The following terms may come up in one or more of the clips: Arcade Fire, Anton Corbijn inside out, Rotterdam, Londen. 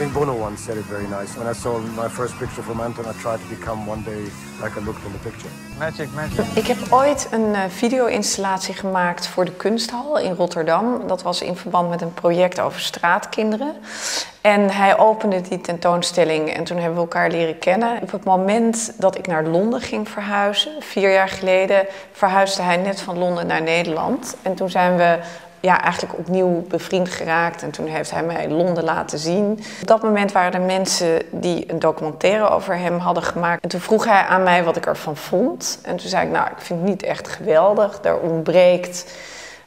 think Bono once said it very nice. When I saw my first picture from Anton, I tried to become one day like I looked in the picture. Magic, magic. Ik heb ooit een video-installatie gemaakt voor de kunsthal in Rotterdam. Dat was in verband met een project over straatkinderen. En hij opende die tentoonstelling en toen hebben we elkaar leren kennen. Op het moment dat ik naar Londen ging verhuizen, 4 jaar geleden, verhuisde hij net van Londen naar Nederland. En toen zijn we eigenlijk opnieuw bevriend geraakt en toen heeft hij mij Londen laten zien. Op dat moment waren er mensen die een documentaire over hem hadden gemaakt. En toen vroeg hij aan mij wat ik ervan vond. En toen zei ik, nou, ik vind het niet echt geweldig, er ontbreekt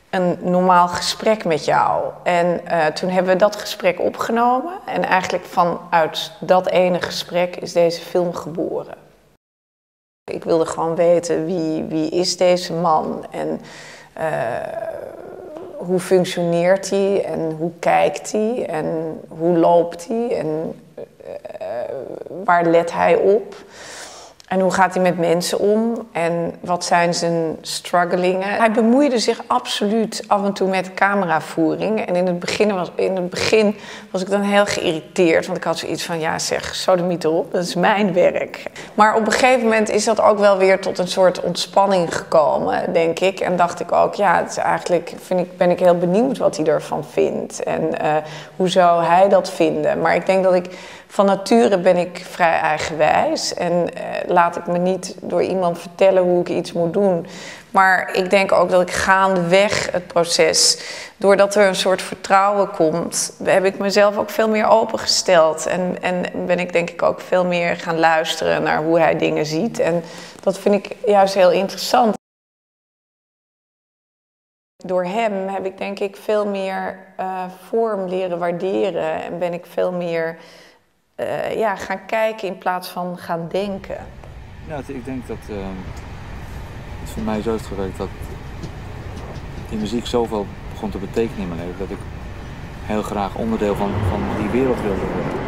een normaal gesprek met jou. En toen hebben we dat gesprek opgenomen en eigenlijk vanuit dat ene gesprek is deze film geboren. Ik wilde gewoon weten wie is deze man en hoe functioneert hij en hoe kijkt hij en hoe loopt hij en waar let hij op en hoe gaat hij met mensen om en wat zijn zijn strugglingen. Hij bemoeide zich absoluut af en toe met cameravoering en in het begin was ik dan heel geïrriteerd, want ik had zoiets van ja zeg, sodemiet op, dat is mijn werk. Maar op een gegeven moment is dat ook wel weer tot een soort ontspanning gekomen, denk ik. En dacht ik ook, ja, het is eigenlijk ben ik heel benieuwd wat hij ervan vindt en hoe zou hij dat vinden. Maar ik denk dat ik van nature ben ik vrij eigenwijs en laat ik me niet door iemand vertellen hoe ik iets moet doen. Maar ik denk ook dat ik gaandeweg het proces, doordat er een soort vertrouwen komt, heb ik mezelf ook veel meer opengesteld. En ben ik denk ik ook veel meer gaan luisteren naar hoe hij dingen ziet. En dat vind ik juist heel interessant. Door hem heb ik denk ik veel meer vorm leren waarderen en ben ik veel meer gaan kijken in plaats van gaan denken. Ja, ik denk dat het voor mij zo heeft gewerkt dat die muziek zoveel begon te betekenen in mijn leven dat ik heel graag onderdeel van die wereld wilde worden.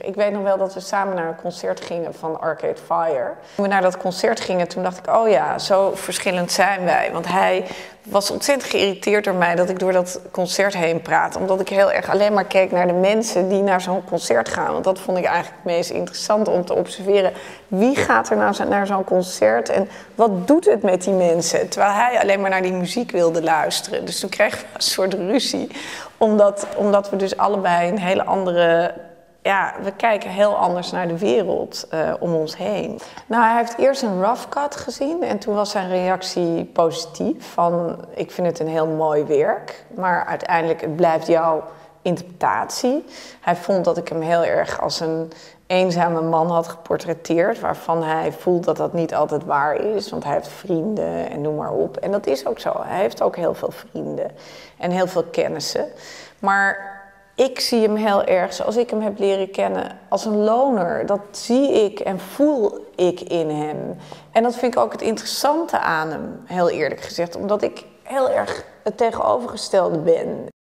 Ik weet nog wel dat we samen naar een concert gingen van Arcade Fire. Toen we naar dat concert gingen, toen dacht ik, oh ja, zo verschillend zijn wij. Want hij was ontzettend geïrriteerd door mij dat ik door dat concert heen praat. Omdat ik heel erg alleen maar keek naar de mensen die naar zo'n concert gaan. Want dat vond ik eigenlijk het meest interessant om te observeren. Wie gaat er nou naar zo'n concert en wat doet het met die mensen? Terwijl hij alleen maar naar die muziek wilde luisteren. Dus toen kregen we een soort ruzie. Omdat we dus allebei een hele andere... Ja, we kijken heel anders naar de wereld om ons heen. Nou, hij heeft eerst een rough cut gezien en toen was zijn reactie positief. Van, ik vind het een heel mooi werk, maar uiteindelijk het blijft jouw interpretatie. Hij vond dat ik hem heel erg als een eenzame man had geportretteerd, waarvan hij voelt dat dat niet altijd waar is, want hij heeft vrienden en noem maar op. En dat is ook zo. Hij heeft ook heel veel vrienden en heel veel kennissen. Maar ik zie hem heel erg, zoals ik hem heb leren kennen, als een loner. Dat zie ik en voel ik in hem. En dat vind ik ook het interessante aan hem, heel eerlijk gezegd. Omdat ik heel erg het tegenovergestelde ben.